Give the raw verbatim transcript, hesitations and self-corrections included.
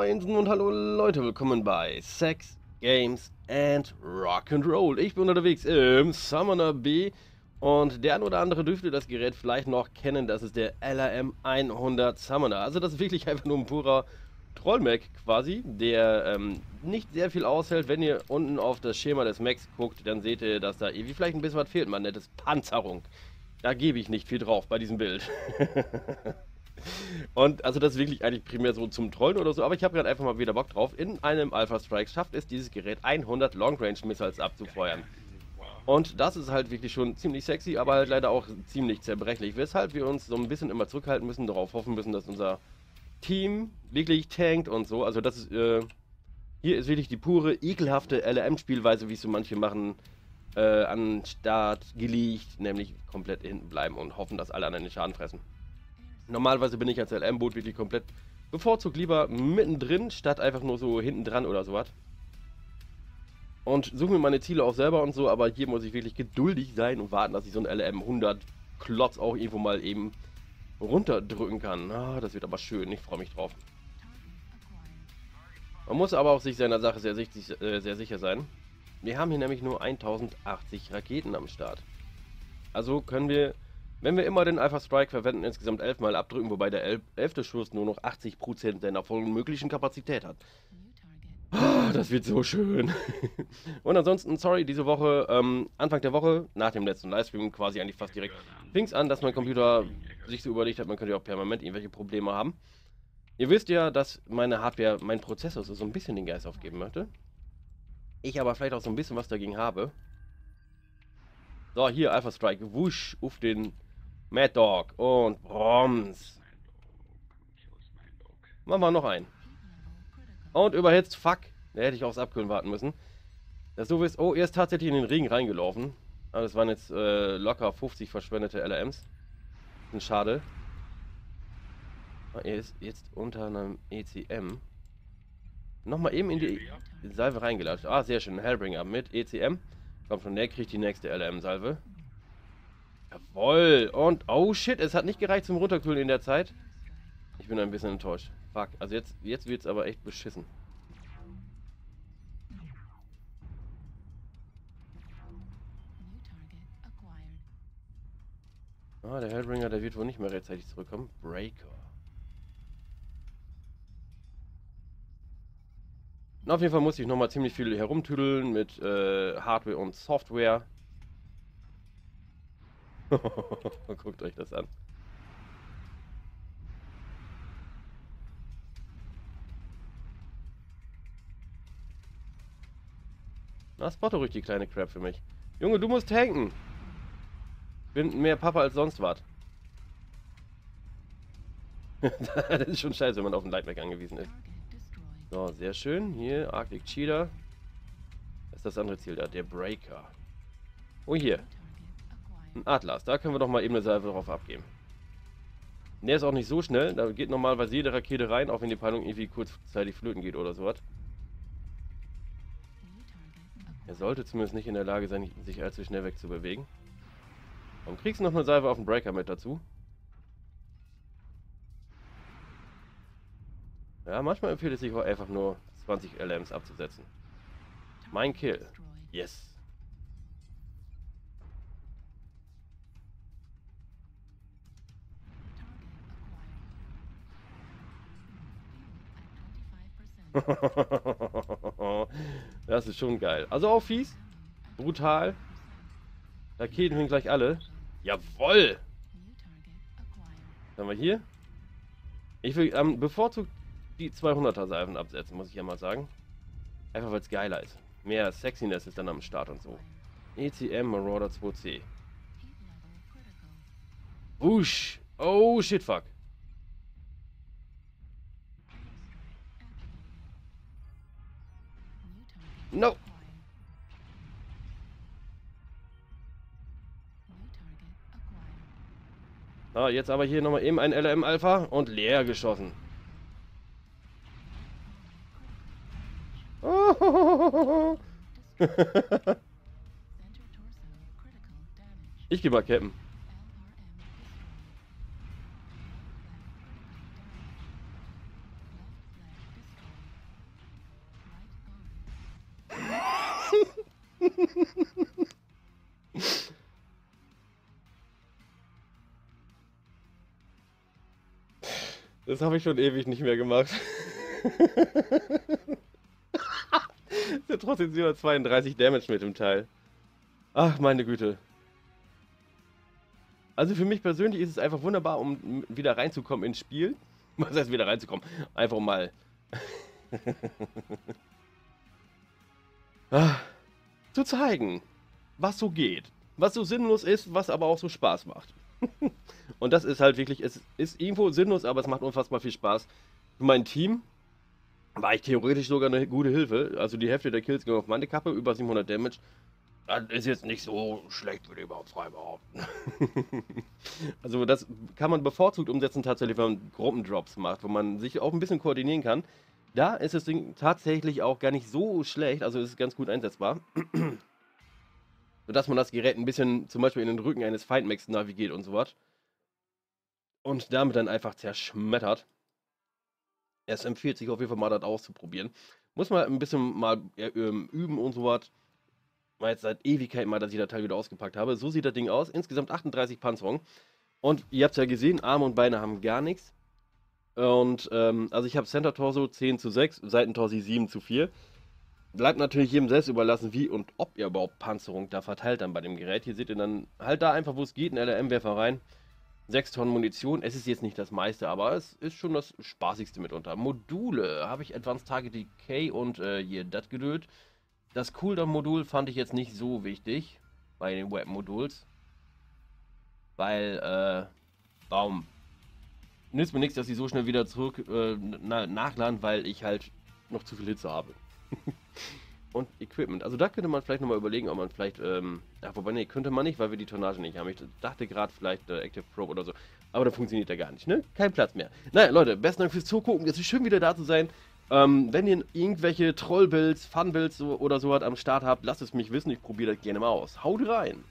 Moinsen und hallo Leute, willkommen bei Sex, Games and Rock'n'Roll. Ich bin unterwegs im Summoner B und der ein oder andere dürfte das Gerät vielleicht noch kennen, das ist der L R M hundert Summoner. Also das ist wirklich einfach nur ein purer Troll-Mac quasi, der ähm, nicht sehr viel aushält. Wenn ihr unten auf das Schema des Macs guckt, dann seht ihr, dass da irgendwie vielleicht ein bisschen was fehlt, man nennt es Panzerung. Da gebe ich nicht viel drauf bei diesem Bild. Und also das ist wirklich eigentlich primär so zum Trollen oder so, aber ich habe gerade einfach mal wieder Bock drauf. In einem Alpha Strike schafft es dieses Gerät hundert Long Range Missiles abzufeuern. Und das ist halt wirklich schon ziemlich sexy, aber halt leider auch ziemlich zerbrechlich, weshalb wir uns so ein bisschen immer zurückhalten müssen, darauf hoffen müssen, dass unser Team wirklich tankt und so. Also das ist, äh, hier ist wirklich die pure, ekelhafte L R M-Spielweise, wie es so manche machen, äh, an Start gelegt, nämlich komplett hinten bleiben und hoffen, dass alle anderen den Schaden fressen. Normalerweise bin ich als L M-Boot wirklich komplett bevorzugt lieber mittendrin, statt einfach nur so hinten dran oder sowas. Und suche mir meine Ziele auch selber und so, aber hier muss ich wirklich geduldig sein und warten, dass ich so einen L R M hundert-Klotz auch irgendwo mal eben runterdrücken kann. Ah, das wird aber schön, ich freue mich drauf. Man muss aber auch sich seiner Sache sehr, äh, sehr sicher sein. Wir haben hier nämlich nur tausendachtzig Raketen am Start. Also können wir... Wenn wir immer den Alpha Strike verwenden, insgesamt elf Mal abdrücken, wobei der elfte Schuss nur noch achtzig Prozent seiner vollen möglichen Kapazität hat. Ah, das wird so schön. Und ansonsten, sorry, diese Woche, ähm, Anfang der Woche, nach dem letzten Livestream, quasi eigentlich fast direkt, fing es an, dass mein Computer sich so überlegt hat, man könnte ja auch permanent irgendwelche Probleme haben. Ihr wisst ja, dass meine Hardware, mein Prozessor so ein bisschen den Geist aufgeben möchte. Ich aber vielleicht auch so ein bisschen was dagegen habe. So, hier, Alpha Strike, wusch, auf den... Mad Dog und Broms. Machen wir noch einen. Und überhitzt, fuck. Da hätte ich aufs Abkühlen warten müssen. Dass du bist, oh, er ist tatsächlich in den Regen reingelaufen. Aber das waren jetzt äh, locker fünfzig verschwendete L R Ms. Sind schade. Er ist jetzt unter einem E C M. Nochmal eben in die Salve reingelatscht. Ah, sehr schön. Hellbringer mit E C M. Komm schon, der kriegt die nächste L R M-Salve. Jawohl. Und, oh shit, es hat nicht gereicht zum Runterkühlen in der Zeit. Ich bin ein bisschen enttäuscht. Fuck, also jetzt, jetzt wird es aber echt beschissen. Ah, der Hellbringer, der wird wohl nicht mehr rechtzeitig zurückkommen. Breaker. Na, auf jeden Fall muss ich nochmal ziemlich viel herumtüdeln mit äh, Hardware und Software. Guckt euch das an. Na, spotte ruhig die kleine Crap für mich. Junge, du musst tanken. Bin mehr Papa als sonst was. Das ist schon scheiße, wenn man auf den Lightback angewiesen ist. So, sehr schön. Hier, Arctic Cheetah. Das ist das andere Ziel da, der Breaker. Oh, hier. Ein Atlas, da können wir doch mal eben eine Salve drauf abgeben. Der ist auch nicht so schnell, da geht normalerweise jede Rakete rein, auch wenn die Peilung irgendwie kurzzeitig flöten geht oder sowas. Er sollte zumindest nicht in der Lage sein, sich allzu schnell wegzubewegen. Und kriegst du noch eine Salve auf den Breaker mit dazu. Ja, manchmal empfiehlt es sich auch einfach nur zwanzig L R Ms abzusetzen. Mein Kill. Yes. Das ist schon geil. Also auch fies. Brutal. Raketen sind gleich alle. Jawoll! Dann haben wir hier. Ich will ähm, bevorzugt die zweihunderter Salven absetzen, muss ich ja mal sagen. Einfach weil es geiler ist. Mehr Sexiness ist dann am Start und so. E C M Marauder zwei C. Wusch! Oh shit, fuck. No! Ah, jetzt aber hier nochmal eben ein L R M Alpha und leer geschossen. Oh. Ich geh mal cappen. Das habe ich schon ewig nicht mehr gemacht. Das sind trotzdem siebenhundertzweiunddreißig Damage mit dem Teil. Ach, meine Güte. Also für mich persönlich ist es einfach wunderbar, um wieder reinzukommen ins Spiel. Was heißt wieder reinzukommen? Einfach mal. Ach, zu zeigen, was so geht. Was so sinnlos ist, was aber auch so Spaß macht. Und das ist halt wirklich, es ist irgendwo sinnlos, aber es macht unfassbar viel Spaß. Für mein Team war ich theoretisch sogar eine gute Hilfe. Also die Hälfte der Kills ging auf meine Kappe, über siebenhundert Damage. Das ist jetzt nicht so schlecht, würde ich überhaupt frei behaupten. Also das kann man bevorzugt umsetzen tatsächlich, wenn man Gruppendrops macht, wo man sich auch ein bisschen koordinieren kann. Da ist das Ding tatsächlich auch gar nicht so schlecht, also ist es ganz gut einsetzbar. Sodass man das Gerät ein bisschen zum Beispiel in den Rücken eines Feindmechs navigiert und so was. Und damit dann einfach zerschmettert. Es empfiehlt sich auf jeden Fall mal, das auszuprobieren. Muss man ein bisschen mal üben und so was. Jetzt seit Ewigkeit mal, dass ich das Teil wieder ausgepackt habe. So sieht das Ding aus. Insgesamt achtunddreißig Panzerung. Und ihr habt es ja gesehen, Arme und Beine haben gar nichts. Und ähm, also ich habe Center Torso zehn zu sechs, Seitentorsi sieben zu vier. Bleibt natürlich jedem selbst überlassen, wie und ob ihr überhaupt Panzerung da verteilt dann bei dem Gerät. Hier seht ihr dann halt da einfach, wo es geht, einen L R M-Werfer rein. sechs Tonnen Munition. Es ist jetzt nicht das meiste, aber es ist schon das spaßigste mitunter. Module habe ich Advanced Target Decay und äh, hier das gedöht. Das Cooldown-Modul fand ich jetzt nicht so wichtig bei den Web-Moduls, weil, äh, Baum. Nützt mir nichts, dass sie so schnell wieder zurück äh, na, nachladen, weil ich halt noch zu viel Hitze habe. Und Equipment. Also da könnte man vielleicht nochmal überlegen, ob man vielleicht, ähm, ach, wobei, nee, könnte man nicht, weil wir die Tonnage nicht haben. Ich dachte gerade vielleicht äh, Active Probe oder so, aber da funktioniert ja gar nicht, ne? Kein Platz mehr. Naja, Leute, besten Dank fürs Zugucken. Es ist schön, wieder da zu sein. Ähm, wenn ihr irgendwelche Troll-Builds, Fun-Builds so, oder so was am Start habt, lasst es mich wissen. Ich probiere das gerne mal aus. Haut rein!